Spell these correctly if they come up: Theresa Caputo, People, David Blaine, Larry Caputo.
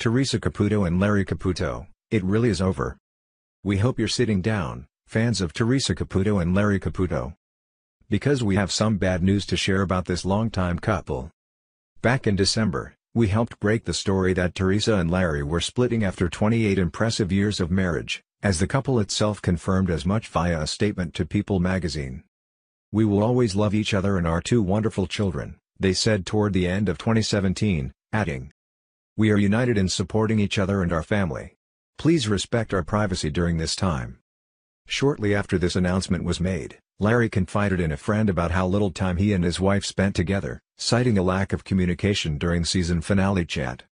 Theresa Caputo and Larry Caputo, it really is over. We hope you're sitting down, fans of Theresa Caputo and Larry Caputo, because we have some bad news to share about this longtime couple. Back in December, we helped break the story that Theresa and Larry were splitting after 28 impressive years of marriage, as the couple itself confirmed as much via a statement to People magazine. "We will always love each other and our two wonderful children," they said toward the end of 2017, adding, "We are united in supporting each other and our family. Please respect our privacy during this time." Shortly after this announcement was made, Larry confided in a friend about how little time he and his wife spent together, citing a lack of communication during season finale chat.